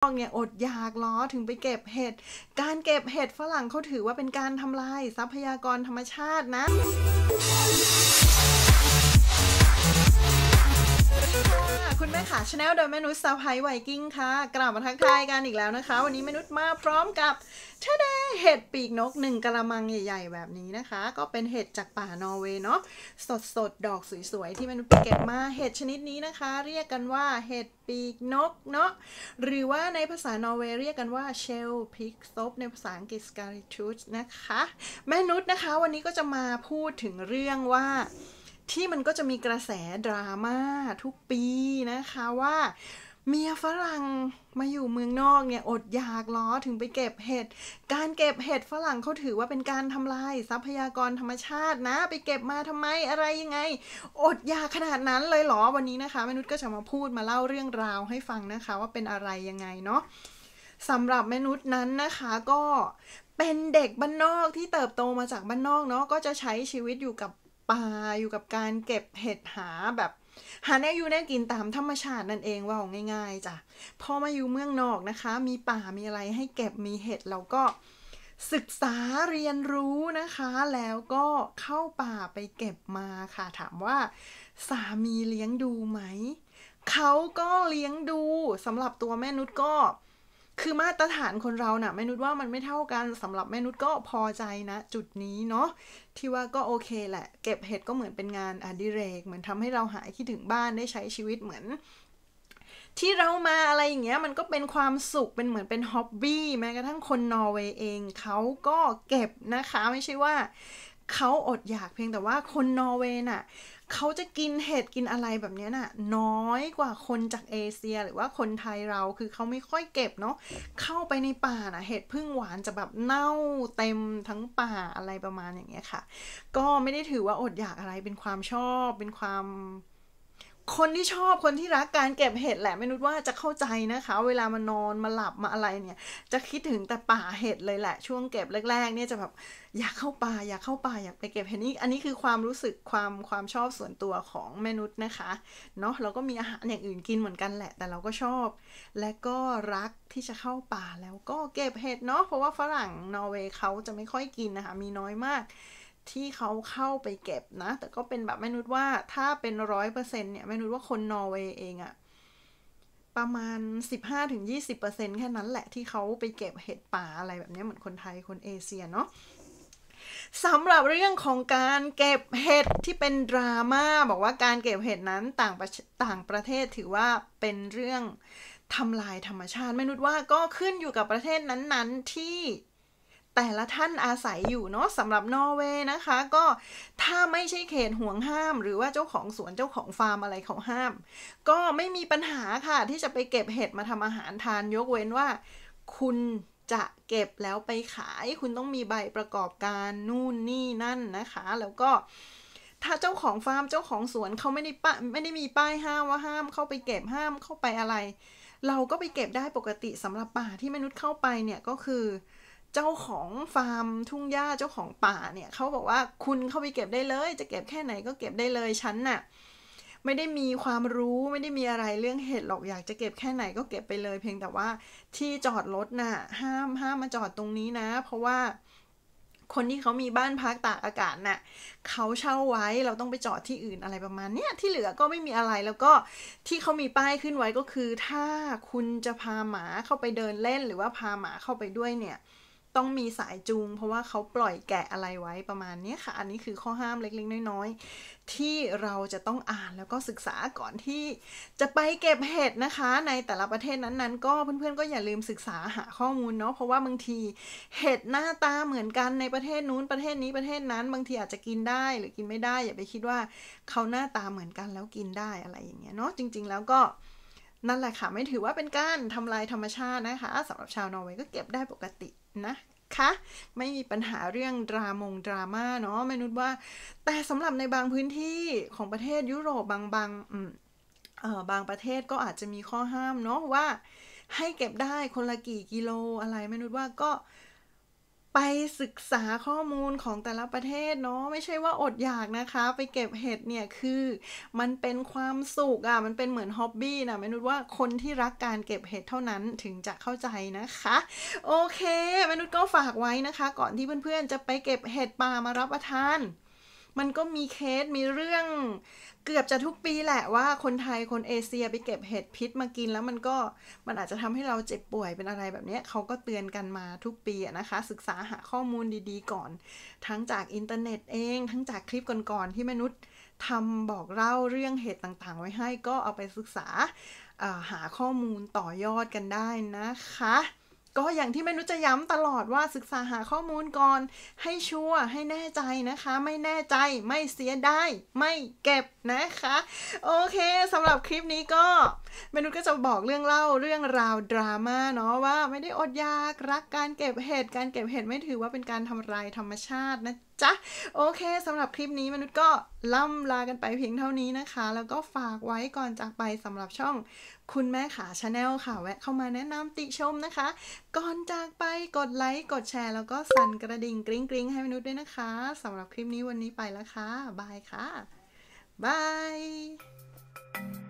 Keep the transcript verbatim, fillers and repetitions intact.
เนี่ยอดอยากล้อถึงไปเก็บเห็ดการเก็บเห็ดฝรั่งเขาถือว่าเป็นการทำลายทรัพยากรธรรมชาตินะคุณแม่ค่ะชาแนลโดยแม่นุชสาวไฮไวกิ้งค่ะกลับมาทักทายกันอีกแล้วนะคะวันนี้แม่นุชมาพร้อมกับชาแนลเห็ดปีกนกหนึ่งกะละมังใหญ่ๆแบบนี้นะคะก็เป็นเห็ดจากป่านอร์เวย์เนาะสดๆดอกสวยๆที่แม่นุชเก็บมาเห็ดชนิดนี้นะคะเรียกกันว่าเห็ดปีกนกเนาะหรือว่าในภาษานอร์เวย์เรียกกันว่าเชลพิกซบในภาษาอังกฤษสการิทูชนะคะแม่นุชนะคะวันนี้ก็จะมาพูดถึงเรื่องว่าที่มันก็จะมีกระแสดราม่าทุกปีนะคะว่าเมียฝรั่งมาอยู่เมืองนอกเนี่ยอดอยากล้อถึงไปเก็บเห็ดการเก็บเห็ดฝรั่งเขาถือว่าเป็นการทำลายทรัพยากรธรรมชาตินะไปเก็บมาทำไมอะไรยังไงอดอยากขนาดนั้นเลยเหรอวันนี้นะคะแม่นุชก็จะมาพูดมาเล่าเรื่องราวให้ฟังนะคะว่าเป็นอะไรยังไงเนาะสำหรับแม่นุชนั้นนะคะก็เป็นเด็กบ้านนอกที่เติบโตมาจากบ้านนอกเนาะก็จะใช้ชีวิตอยู่กับป่าอยู่กับการเก็บเห็ดหาแบบหาแนวอยู่แนวกินตามธรรมชาตินั่นเองว่าง่ายๆจ้ะพอมาอยู่เมืองนอกนะคะมีป่ามีอะไรให้เก็บมีเห็ดเราก็ศึกษาเรียนรู้นะคะแล้วก็เข้าป่าไปเก็บมาค่ะถามว่าสามีเลี้ยงดูไหมเขาก็เลี้ยงดูสำหรับตัวแม่นุชก็คือมาตรฐานคนเราน่ะแม่นุชว่ามันไม่เท่ากันสำหรับแม่นุชก็พอใจนะจุดนี้เนาะที่ว่าก็โอเคแหละเก็บเห็ดก็เหมือนเป็นงานอดิเรกเหมือนทำให้เราหายคิดถึงบ้านได้ใช้ชีวิตเหมือนที่เรามาอะไรอย่างเงี้ยมันก็เป็นความสุขเป็นเหมือนเป็นฮ็อบบี้แม้กระทั่งคนนอร์เวย์เองเขาก็เก็บนะคะไม่ใช่ว่าเขาอดอยากเพียงแต่ว่าคนนอร์เวย์น่ะเขาจะกินเห็ดกินอะไรแบบนี้น่ะน้อยกว่าคนจากเอเชียหรือว่าคนไทยเราคือเขาไม่ค่อยเก็บเนาะเข้าไปในป่าน่ะเห็ดพึ่งหวานจะแบบเน่าเต็มทั้งป่าอะไรประมาณอย่างเงี้ยค่ะก็ไม่ได้ถือว่าอดอยากอะไรเป็นความชอบเป็นความคนที่ชอบคนที่รักการเก็บเห็ดแหละแม่นุชว่าจะเข้าใจนะคะเวลามานอนมาหลับมาอะไรเนี่ยจะคิดถึงแต่ป่าเห็ดเลยแหละช่วงเก็บแรกๆเนี่ยจะแบบอยากเข้าป่าอยากเข้าป่าอยากไปเก็บเห็ดนี่อันนี้คือความรู้สึกความความชอบส่วนตัวของแม่นุชนะคะเนาะเราก็มีอาหารอย่างอื่นกินเหมือนกันแหละแต่เราก็ชอบและก็รักที่จะเข้าป่าแล้วก็เก็บเห็ดเนาะเพราะว่าฝรั่งนอร์เวย์เขาจะไม่ค่อยกินนะคะมีน้อยมากที่เขาเข้าไปเก็บนะแต่ก็เป็นแบบแม่นุชว่าถ้าเป็นร้อยเปอร์เซ็นต์เนี่ยแม่นุชว่าคนนอร์เวย์เองอะประมาณ สิบห้าถึงยี่สิบเปอร์เซ็นต์ แค่นั้นแหละที่เขาไปเก็บเห็ดป่าอะไรแบบนี้เหมือนคนไทยคนเอเชียเนาะสำหรับเรื่องของการเก็บเห็ดที่เป็นดราม่าบอกว่าการเก็บเห็ดนั้นต่างต่างประเทศถือว่าเป็นเรื่องทำลายธรรมชาติแม่นุชว่าก็ขึ้นอยู่กับประเทศนั้นๆที่แต่ละท่านอาศัยอยู่เนาะสำหรับนอร์เวย์นะคะก็ถ้าไม่ใช่เขตห่วงห้ามหรือว่าเจ้าของสวนเจ้าของฟาร์มอะไรเขาห้ามก็ไม่มีปัญหาค่ะที่จะไปเก็บเห็ดมาทำอาหารทานยกเว้นว่าคุณจะเก็บแล้วไปขายคุณต้องมีใบประกอบการนู่นนี่นั่นนะคะแล้วก็ถ้าเจ้าของฟาร์มเจ้าของสวนเขาไม่ได้ป้ายไม่ได้มีป้ายห้ามว่าห้ามเข้าไปเก็บห้ามเข้าไปอะไรเราก็ไปเก็บได้ปกติสำหรับป่าที่มนุษย์เข้าไปเนี่ยก็คือเจ้าของฟาร์มทุ่งหญ้าเจ้าของป่าเนี่ยเขาบอกว่าคุณเข้าไปเก็บได้เลยจะเก็บแค่ไหนก็เก็บได้เลยฉันน่ะไม่ได้มีความรู้ไม่ได้มีอะไรเรื่องเห็ดหรอกอยากจะเก็บแค่ไหนก็เก็บไปเลยเพียงแต่ว่าที่จอดรถน่ะห้ามห้ามมาจอดตรงนี้นะเพราะว่าคนที่เขามีบ้านพักตากอากาศน่ะเขาเช่าไว้เราต้องไปจอดที่อื่นอะไรประมาณเนี้ยที่เหลือก็ไม่มีอะไรแล้วก็ที่เขามีป้ายขึ้นไว้ก็คือถ้าคุณจะพาหมาเข้าไปเดินเล่นหรือว่าพาหมาเข้าไปด้วยเนี่ยต้องมีสายจูงเพราะว่าเขาปล่อยแกะอะไรไว้ประมาณนี้ค่ะอันนี้คือข้อห้ามเล็กๆน้อยๆที่เราจะต้องอ่านแล้วก็ศึกษาก่อนที่จะไปเก็บเห็ดนะคะในแต่ละประเทศนั้นๆก็เพื่อนๆก็อย่าลืมศึกษาหาข้อมูลเนาะเพราะว่าบางทีเห็ดหน้าตาเหมือนกันในประเทศนู้นประเทศนี้ประเทศนั้นบางทีอาจจะกินได้หรือกินไม่ได้อย่าไปคิดว่าเขาหน้าตาเหมือนกันแล้วกินได้อะไรอย่างเงี้ยเนาะจริงๆแล้วก็นั่นแหละค่ะไม่ถือว่าเป็นการทำลายธรรมชาตินะคะสำหรับชาวนอร์เวย์ก็เก็บได้ปกตินะคะไม่มีปัญหาเรื่องดรามงดราม่าเนาะแม่นุชว่าแต่สำหรับในบางพื้นที่ของประเทศยุโรปบางบางเอ่อบางประเทศก็อาจจะมีข้อห้ามเนาะว่าให้เก็บได้คนละกี่กิโลอะไรแม่นุชว่าก็ ไปศึกษาข้อมูลของแต่ละประเทศเนาะไม่ใช่ว่าอดอยากนะคะไปเก็บเห็ดเนี่ยคือมันเป็นความสุขอะมันเป็นเหมือนฮ็อบบี้นะแม่นุชว่าคนที่รักการเก็บเห็ดเท่านั้นถึงจะเข้าใจนะคะโอเคแม่นุชก็ฝากไว้นะคะก่อนที่เพื่อนๆจะไปเก็บเห็ดป่ามารับประทานมันก็มีเคสมีเรื่องเกือบจะทุกปีแหละว่าคนไทยคนเอเชียไปเก็บเห็ดพิษมากินแล้วมันก็มันอาจจะทำให้เราเจ็บป่วยเป็นอะไรแบบนี้เขาก็เตือนกันมาทุกปีนะคะศึกษาหาข้อมูลดีๆก่อนทั้งจากอินเทอร์เน็ตเองทั้งจากคลิปก่อนๆที่มนุษย์ทำบอกเล่าเรื่องเห็ดต่างๆไว้ให้ก็เอาไปศึกษาหาข้อมูลต่อยอดกันได้นะคะก็อย่างที่แม่นุชจะย้ำตลอดว่าศึกษาหาข้อมูลก่อนให้ชัวร์ให้แน่ใจนะคะไม่แน่ใจไม่เสียดายไม่เก็บนะคะโอเคสำหรับคลิปนี้ก็แม่นุชก็จะบอกเรื่องเล่าเรื่องราวดราม่าเนาะว่าไม่ได้อดอยากรักการเก็บเห็ดการเก็บเห็ดไม่ถือว่าเป็นการทำลายธรรมชาตินะจ๊ะโอเคสำหรับคลิปนี้แม่นุชก็ล่ำลากันไปเพียงเท่านี้นะคะแล้วก็ฝากไว้ก่อนจากไปสำหรับช่องคุณแม่ขาชาแนลค่ะแวะเข้ามาแนะนำติชมนะคะก่อนจากไปกดไลค์กดแชร์แล้วก็สั่นกระดิ่งกริ๊งกริ๊งให้แม่นุชด้วยนะคะสำหรับคลิปนี้วันนี้ไปแล้วค่ะบายค่ะบาย